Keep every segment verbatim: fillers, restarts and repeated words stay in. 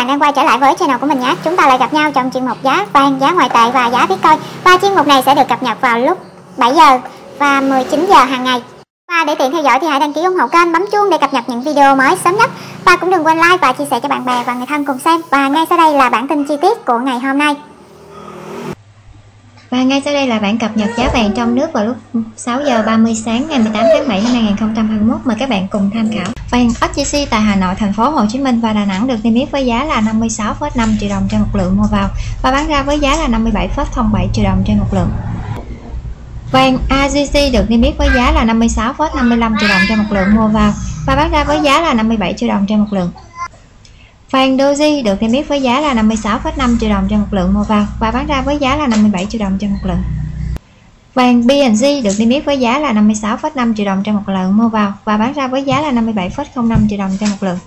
bạn đang quay trở lại với channel của mình nhé. Chúng ta lại gặp nhau trong chuyên mục giá vàng, giá ngoại tệ và giá Bitcoin. Và chuyên mục này sẽ được cập nhật vào lúc bảy giờ và mười chín giờ hàng ngày. Và để tiện theo dõi thì hãy đăng ký ủng hộ kênh, bấm chuông để cập nhật những video mới sớm nhất. Và cũng đừng quên like và chia sẻ cho bạn bè và người thân cùng xem. Và ngay sau đây là bản tin chi tiết của ngày hôm nay. Và ngay sau đây là bản cập nhật giá vàng trong nước vào lúc sáu giờ ba mươi sáng ngày mười tám tháng bảy năm hai nghìn không trăm hai mươi mốt. Mời các bạn cùng tham khảo. Vàng ét giê xê tại Hà Nội, thành phố Hồ Chí Minh và Đà Nẵng được niêm yết với giá là năm mươi sáu phẩy năm triệu đồng trên một lượng mua vào và bán ra với giá là năm mươi bảy phẩy không bảy triệu đồng trên một lượng. Vàng a giê xê được niêm yết với giá là năm mươi sáu phẩy năm mươi lăm triệu đồng trên một lượng mua vào và bán ra với giá là năm mươi bảy triệu đồng trên một lượng. Vàng Doji được niêm yết với giá là năm mươi sáu phẩy năm triệu đồng trên một lượng mua vào và bán ra với giá là năm mươi bảy triệu đồng trên một lượng. Vàng bê en giê được niêm yết với giá là năm mươi sáu phẩy năm triệu đồng trên một lượng mua vào và bán ra với giá là năm mươi bảy phẩy không năm triệu đồng trên một lượng.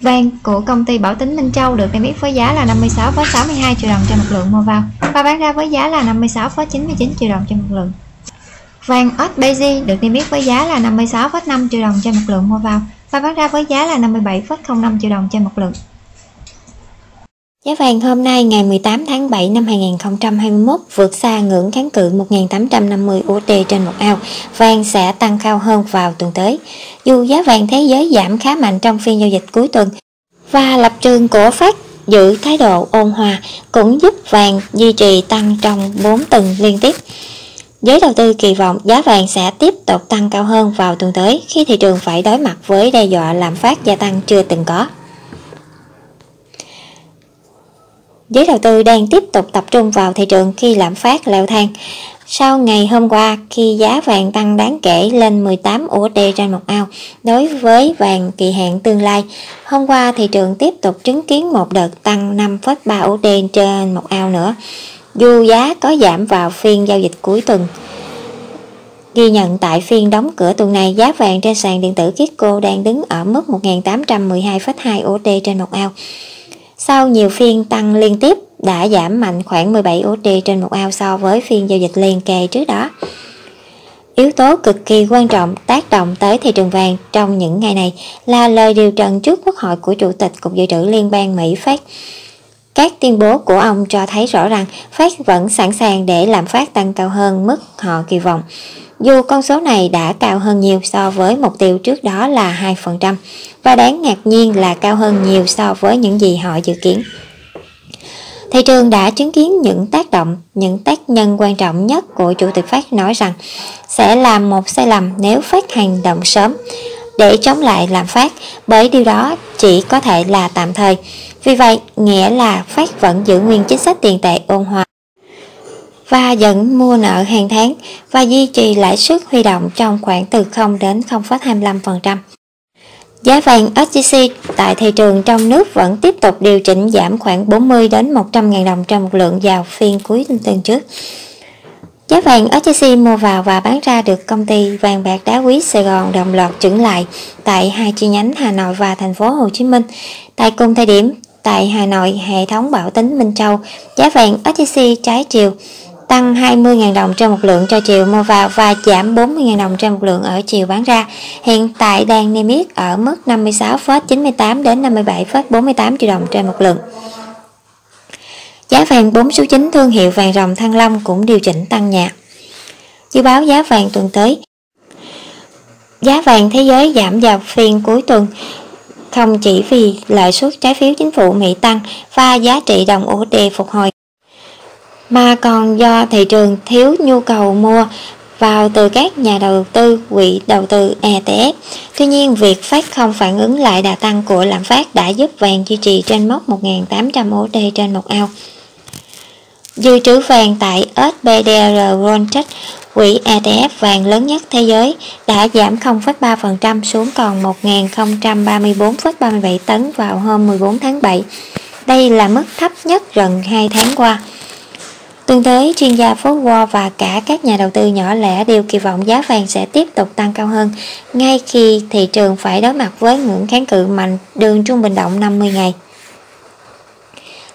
Vàng của công ty Bảo Tín Minh Châu được niêm yết với giá là năm mươi sáu phẩy sáu mươi hai triệu đồng trên một lượng mua vào và bán ra với giá là năm mươi sáu phẩy chín mươi chín triệu đồng trên một lượng. Vàng ét pê giê được niêm yết với giá là năm mươi sáu phẩy năm triệu đồng trên một lượng mua vào và bán ra với giá là năm mươi bảy phẩy không năm triệu đồng trên một lượng. Giá vàng hôm nay ngày mười tám tháng bảy năm hai nghìn không trăm hai mươi mốt vượt xa ngưỡng kháng cự một nghìn tám trăm năm mươi u ét đê trên một ao, vàng sẽ tăng cao hơn vào tuần tới. Dù giá vàng thế giới giảm khá mạnh trong phiên giao dịch cuối tuần và lập trường của Fed giữ thái độ ôn hòa cũng giúp vàng duy trì tăng trong bốn tuần liên tiếp. Giới đầu tư kỳ vọng giá vàng sẽ tiếp tục tăng cao hơn vào tuần tới khi thị trường phải đối mặt với đe dọa lạm phát gia tăng chưa từng có. Giới đầu tư đang tiếp tục tập trung vào thị trường khi lạm phát leo thang. Sau ngày hôm qua khi giá vàng tăng đáng kể lên mười tám u ét đê trên một ao đối với vàng kỳ hạn tương lai, hôm qua thị trường tiếp tục chứng kiến một đợt tăng năm phẩy ba u ét đê trên một ao nữa. Dù giá có giảm vào phiên giao dịch cuối tuần, ghi nhận tại phiên đóng cửa tuần này, giá vàng trên sàn điện tử Kitco đang đứng ở mức một nghìn tám trăm mười hai phẩy hai u ét đê trên một ao. Sau nhiều phiên tăng liên tiếp, đã giảm mạnh khoảng mười bảy u ét đê trên một ao so với phiên giao dịch liền kề trước đó. Yếu tố cực kỳ quan trọng tác động tới thị trường vàng trong những ngày này là lời điều trần trước Quốc hội của Chủ tịch Cục Dự trữ Liên bang Mỹ Fed. Các tuyên bố của ông cho thấy rõ ràng Fed vẫn sẵn sàng để lạm phát tăng cao hơn mức họ kỳ vọng, dù con số này đã cao hơn nhiều so với mục tiêu trước đó là hai phần trăm và đáng ngạc nhiên là cao hơn nhiều so với những gì họ dự kiến. Thị trường đã chứng kiến những tác động, những tác nhân quan trọng nhất của Chủ tịch Fed nói rằng sẽ là một sai lầm nếu Fed hành động sớm để chống lại lạm phát, bởi điều đó chỉ có thể là tạm thời. Vì vậy, nghĩa là Fed vẫn giữ nguyên chính sách tiền tệ ôn hòa và dẫn mua nợ hàng tháng và duy trì lãi suất huy động trong khoảng từ không đến không phẩy hai mươi lăm phần trăm. Giá vàng ét giê xê tại thị trường trong nước vẫn tiếp tục điều chỉnh giảm khoảng bốn mươi đến một trăm nghìn đồng trên một lượng vào phiên cuối tuần trước. Giá vàng ét giê xê mua vào và bán ra được công ty vàng bạc đá quý Sài Gòn đồng loạt chững lại tại hai chi nhánh Hà Nội và thành phố Hồ Chí Minh. Tại cùng thời điểm, tại Hà Nội, hệ thống Bảo Tín Minh Châu, giá vàng ét giê xê trái chiều tăng hai mươi nghìn đồng trên một lượng cho chiều mua vào và giảm bốn mươi nghìn đồng trên một lượng ở chiều bán ra. Hiện tại đang niêm yết ở mức năm mươi sáu phẩy chín mươi tám đến năm mươi bảy phẩy bốn mươi tám triệu đồng trên một lượng. Giá vàng bốn số chín thương hiệu vàng ròng Thăng Long cũng điều chỉnh tăng nhẹ. Dự báo giá vàng tuần tới, giá vàng thế giới giảm vào phiên cuối tuần không chỉ vì lãi suất trái phiếu chính phủ Mỹ tăng và giá trị đồng u ét đê phục hồi, mà còn do thị trường thiếu nhu cầu mua vào từ các nhà đầu tư, quỹ đầu tư e tê ép. Tuy nhiên, việc Fed không phản ứng lại đà tăng của lạm phát đã giúp vàng duy trì trên mốc một nghìn tám trăm u ét đê trên một ao. Dự trữ vàng tại ét pê đê rờ Gold Trust, quỹ e tê ép vàng lớn nhất thế giới, đã giảm không phẩy ba phần trăm xuống còn một nghìn không trăm ba mươi tư phẩy ba mươi bảy tấn vào hôm mười bốn tháng bảy. Đây là mức thấp nhất gần hai tháng qua. Tương tới, chuyên gia phố Wall và cả các nhà đầu tư nhỏ lẻ đều kỳ vọng giá vàng sẽ tiếp tục tăng cao hơn ngay khi thị trường phải đối mặt với ngưỡng kháng cự mạnh đường trung bình động năm mươi ngày.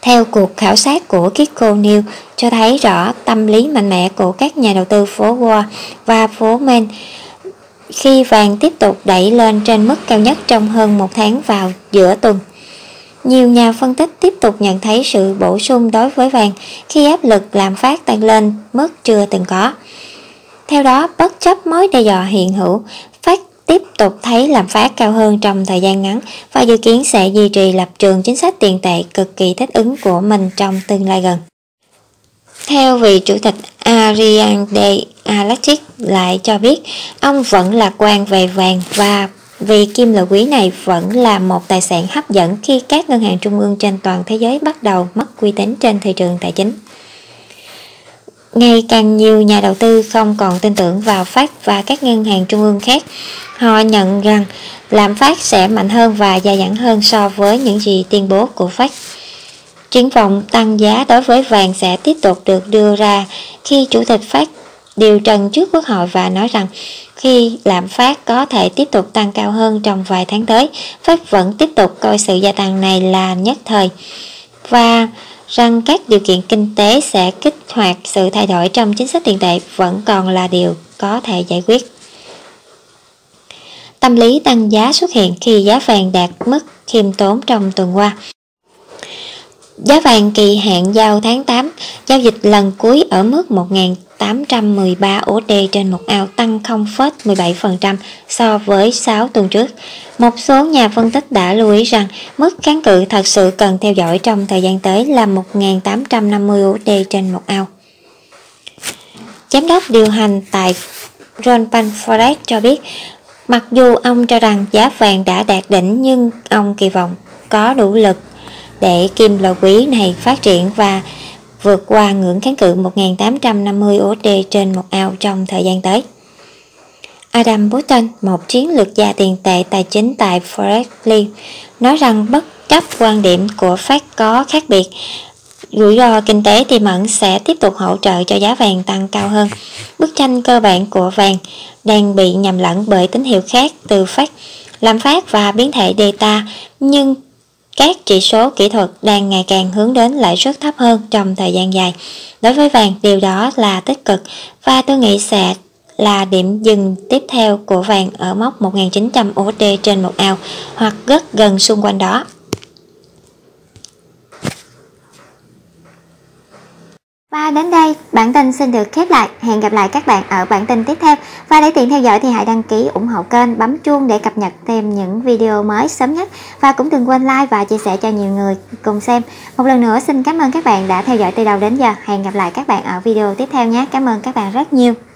Theo cuộc khảo sát của Kitco News cho thấy rõ tâm lý mạnh mẽ của các nhà đầu tư phố Wall và phố Main khi vàng tiếp tục đẩy lên trên mức cao nhất trong hơn một tháng vào giữa tuần. Nhiều nhà phân tích tiếp tục nhận thấy sự bổ sung đối với vàng khi áp lực lạm phát tăng lên mức chưa từng có. Theo đó, bất chấp mối đe dọa hiện hữu, Fed tiếp tục thấy lạm phát cao hơn trong thời gian ngắn và dự kiến sẽ duy trì lập trường chính sách tiền tệ cực kỳ thích ứng của mình trong tương lai gần. Theo vị chủ tịch Ariane de Alastricht lại cho biết, ông vẫn lạc quan về vàng và vì kim loại quý này vẫn là một tài sản hấp dẫn khi các ngân hàng trung ương trên toàn thế giới bắt đầu mất uy tín trên thị trường tài chính. Ngày càng nhiều nhà đầu tư không còn tin tưởng vào Fed và các ngân hàng trung ương khác. Họ nhận rằng lạm phát sẽ mạnh hơn và dai dẳng hơn so với những gì tuyên bố của Fed. Triển vọng tăng giá đối với vàng sẽ tiếp tục được đưa ra khi Chủ tịch Fed điều trần trước Quốc hội và nói rằng khi lạm phát có thể tiếp tục tăng cao hơn trong vài tháng tới, Fed vẫn tiếp tục coi sự gia tăng này là nhất thời và rằng các điều kiện kinh tế sẽ kích hoạt sự thay đổi trong chính sách tiền tệ vẫn còn là điều có thể giải quyết. Tâm lý tăng giá xuất hiện khi giá vàng đạt mức khiêm tốn trong tuần qua. Giá vàng kỳ hạn giao tháng tám, giao dịch lần cuối ở mức một nghìn tám trăm mười ba U S D trên một ao, tăng không phẩy mười bảy phần trăm so với sáu tuần trước. Một số nhà phân tích đã lưu ý rằng mức kháng cự thật sự cần theo dõi trong thời gian tới là một nghìn tám trăm năm mươi U S D trên một ao. Giám đốc điều hành tại John Van Forex cho biết, mặc dù ông cho rằng giá vàng đã đạt đỉnh nhưng ông kỳ vọng có đủ lực để kim loại quý này phát triển và vượt qua ngưỡng kháng cự một nghìn tám trăm năm mươi U S D trên một ao trong thời gian tới. Adam Button, một chiến lược gia tiền tệ tài chính tại Forex League, nói rằng bất chấp quan điểm của Fed có khác biệt, rủi ro kinh tế tiềm ẩn sẽ tiếp tục hỗ trợ cho giá vàng tăng cao hơn. Bức tranh cơ bản của vàng đang bị nhầm lẫn bởi tín hiệu khác từ Fed, lạm phát và biến thể Delta, nhưng các chỉ số kỹ thuật đang ngày càng hướng đến lãi suất thấp hơn trong thời gian dài. Đối với vàng, điều đó là tích cực và tôi nghĩ sẽ là điểm dừng tiếp theo của vàng ở mốc một nghìn chín trăm U S D trên một ao hoặc rất gần xung quanh đó. Và đến đây, bản tin xin được khép lại. Hẹn gặp lại các bạn ở bản tin tiếp theo. Và để tiện theo dõi thì hãy đăng ký ủng hộ kênh, bấm chuông để cập nhật thêm những video mới sớm nhất. Và cũng đừng quên like và chia sẻ cho nhiều người cùng xem. Một lần nữa xin cảm ơn các bạn đã theo dõi từ đầu đến giờ. Hẹn gặp lại các bạn ở video tiếp theo nhé. Cảm ơn các bạn rất nhiều.